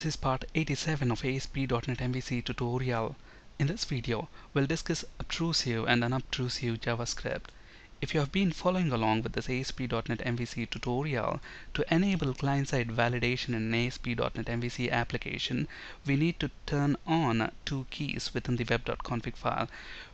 This is part 87 of ASP.NET MVC tutorial. In this video, we'll discuss obtrusive and unobtrusive JavaScript. If you have been following along with this ASP.NET MVC tutorial, to enable client-side validation in an ASP.NET MVC application, we need to turn on two keys within the web.config file.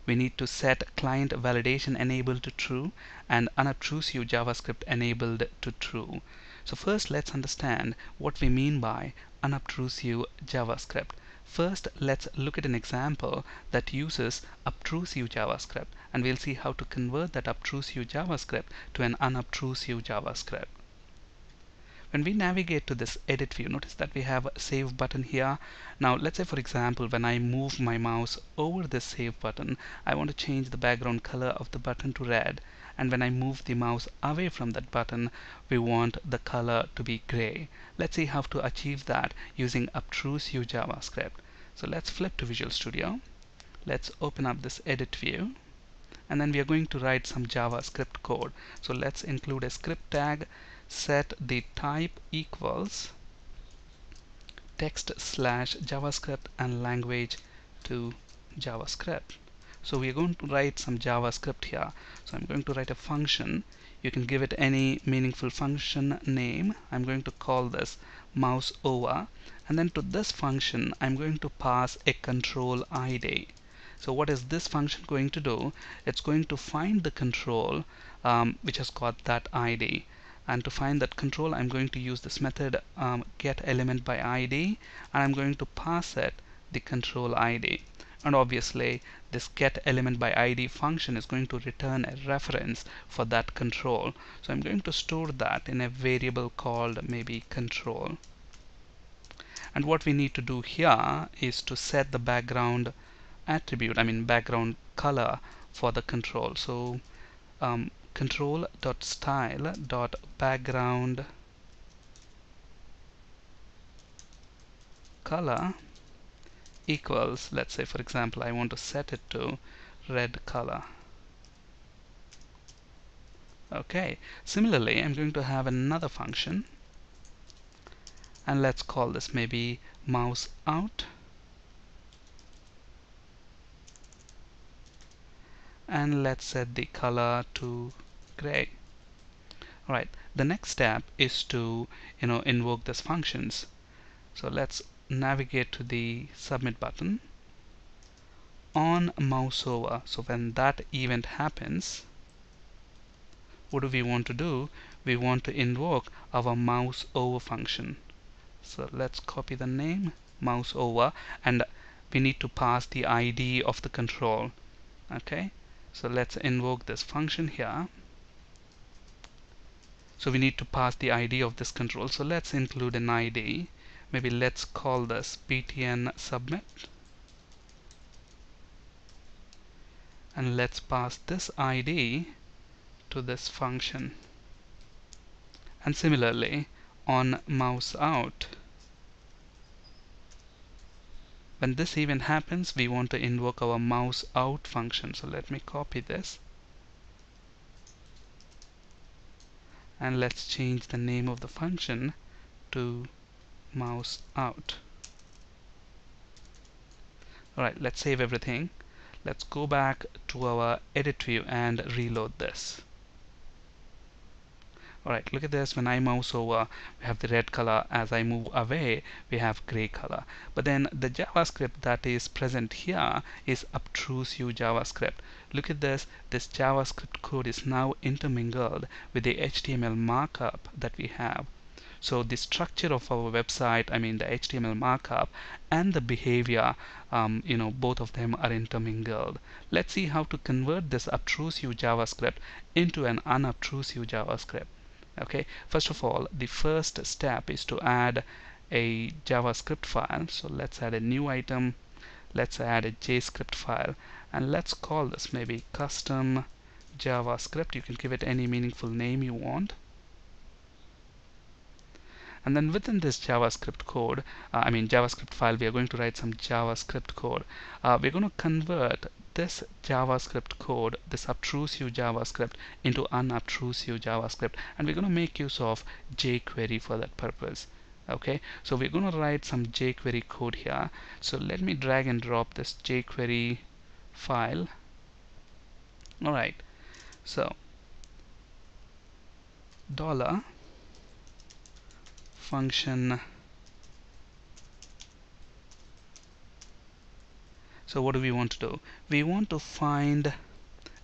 We need to set client validation enabled to true and unobtrusive JavaScript enabled to true. So first, let's understand what we mean by unobtrusive JavaScript. First, let's look at an example that uses obtrusive JavaScript, and we'll see how to convert that obtrusive JavaScript to an unobtrusive JavaScript. When we navigate to this edit view, notice that we have a save button here. Now, let's say, for example, when I move my mouse over this save button, I want to change the background color of the button to red. And when I move the mouse away from that button, we want the color to be gray. Let's see how to achieve that using obtrusive JavaScript. So let's flip to Visual Studio. Let's open up this edit view. And then we are going to write some JavaScript code. So let's include a script tag, set the type equals text / JavaScript and language to JavaScript. So we are going to write some JavaScript here. So I'm going to write a function. You can give it any meaningful function name. I'm going to call this mouse over. And then to this function, I'm going to pass a control ID. So what is this function going to do? It's going to find the control which has got that ID. And to find that control, I'm going to use this method getElementById, and I'm going to pass it the control ID. And obviously, this getElementById function is going to return a reference for that control. So I'm going to store that in a variable called maybe control. And what we need to do here is to set the background attribute, I mean background color for the control. So control.style.backgroundColor equals, let's say, for example, I want to set it to red color. Okay, similarly, I'm going to have another function, and let's call this maybe mouse out, and let's set the color to gray. All right, the next step is to invoke these functions. So let's navigate to the submit button on mouse over. So when that event happens, what do we want to do? We want to invoke our mouse over function. So let's copy the name mouse over, and we need to pass the ID of the control. Okay, so let's invoke this function here. So we need to pass the ID of this control. So let's include an ID. Maybe let's call this btn submit, and let's pass this ID to this function. And similarly, on mouse out, when this event happens, we want to invoke our mouse out function. So let me copy this, and let's change the name of the function to mouse out. Alright, let's save everything. Let's go back to our edit view and reload this. Alright, look at this. When I mouse over, we have the red color. As I move away, we have gray color. But then the JavaScript that is present here is obtrusive JavaScript. Look at this. This JavaScript code is now intermingled with the HTML markup that we have. So the structure of our website, I mean the HTML markup, and the behavior, both of them are intermingled. Let's see how to convert this obtrusive JavaScript into an unobtrusive JavaScript. Okay, first of all, the first step is to add a JavaScript file. So let's add a new item. Let's add a JScript file, and let's call this maybe custom JavaScript. You can give it any meaningful name you want. And then within this JavaScript code, JavaScript file, we are going to write some JavaScript code. We're going to convert this JavaScript code, this obtrusive JavaScript, into unobtrusive JavaScript, and we're going to make use of jQuery for that purpose. Okay, so we're going to write some jQuery code here. So let me drag and drop this jQuery file. Alright, so dollar function. So what do we want to do? We want to find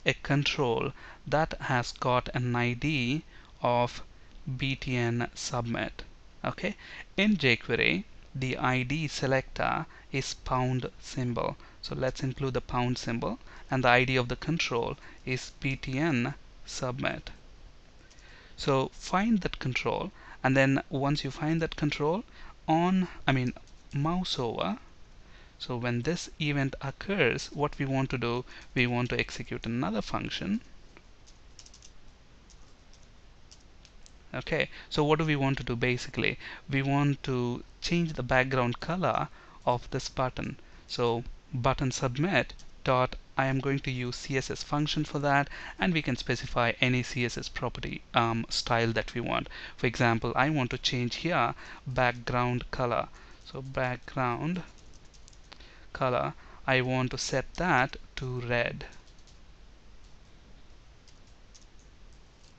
a control that has got an ID of btn submit. Okay, in jQuery the ID selector is pound symbol, so let's include the pound symbol, and the ID of the control is btn submit. So find that control, and then once you find that control, mouse over. So when this event occurs, what we want to do, we want to execute another function. Okay, so what do we want to do? Basically we want to change the background color of this button. So button submit dot, I am going to use CSS function for that, and we can specify any CSS property style that we want. For example, I want to change here background color. So background color, I want to set that to red.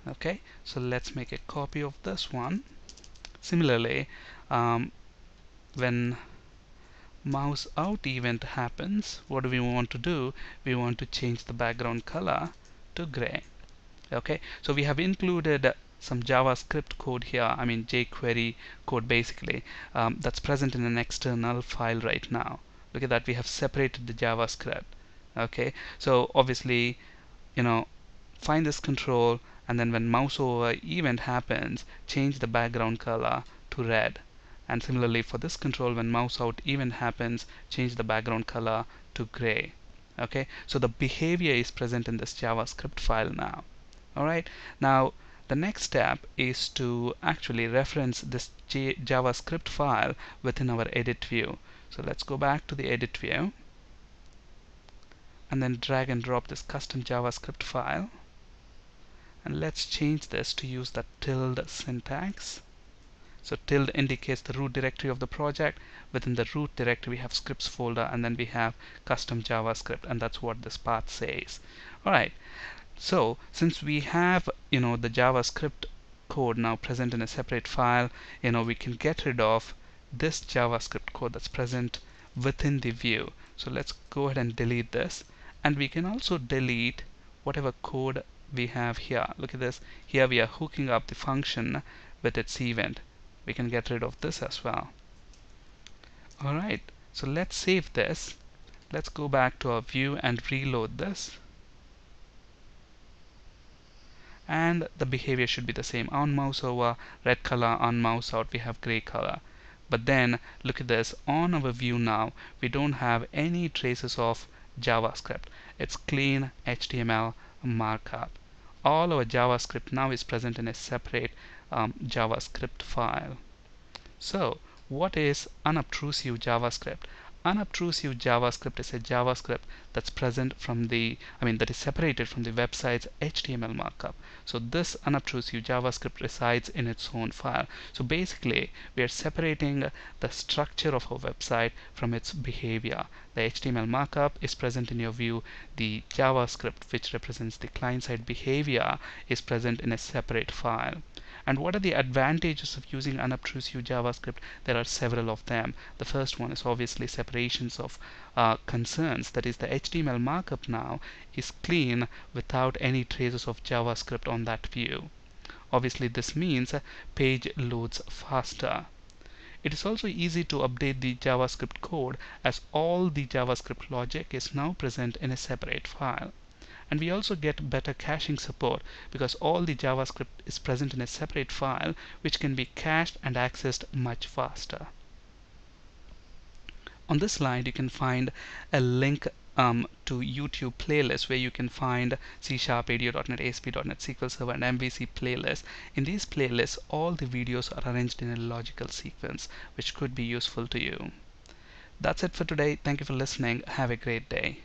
Okay, so let's make a copy of this one. Similarly, when mouse out event happens, what do we want to do? We want to change the background color to gray. Okay, so we have included some JavaScript code here, jQuery code basically, that's present in an external file right now. Look at that, we have separated the JavaScript. Okay, so obviously, find this control, and then when mouse over event happens, change the background color to red. And similarly for this control, when mouse out event happens, change the background color to gray. Okay, so the behavior is present in this JavaScript file now. Alright, now the next step is to actually reference this JavaScript file within our edit view. So let's go back to the edit view and then drag and drop this custom JavaScript file. And let's change this to use the tilde syntax. So tilde indicates the root directory of the project. Within the root directory we have scripts folder, and then we have custom JavaScript, and that's what this path says. Alright, so since we have the JavaScript code now present in a separate file, we can get rid of this JavaScript code that's present within the view. So let's go ahead and delete this, and we can also delete whatever code we have here. Look at this, here we are hooking up the function with its event. We can get rid of this as well. Alright, so let's save this. Let's go back to our view and reload this, and the behavior should be the same. On mouse over, red color, on mouse out we have gray color. But then look at this, on our view now we don't have any traces of JavaScript. It's clean HTML markup. All our JavaScript now is present in a separate JavaScript file. So what is unobtrusive JavaScript? Unobtrusive JavaScript is a JavaScript that's present from the, that is separated from the website's HTML markup. So this unobtrusive JavaScript resides in its own file. So basically we are separating the structure of our website from its behavior. The HTML markup is present in your view. The JavaScript, which represents the client-side behavior, is present in a separate file. And what are the advantages of using unobtrusive JavaScript? There are several of them. The first one is obviously separations of concerns. That is, the HTML markup now is clean without any traces of JavaScript on that view. Obviously this means page loads faster. It is also easy to update the JavaScript code, as all the JavaScript logic is now present in a separate file. And we also get better caching support, because all the JavaScript is present in a separate file which can be cached and accessed much faster. On this slide you can find a link to YouTube playlist, where you can find C#, ADO.NET, ASP.NET, SQL Server and MVC playlist. In these playlists all the videos are arranged in a logical sequence, which could be useful to you. That's it for today. Thank you for listening. Have a great day.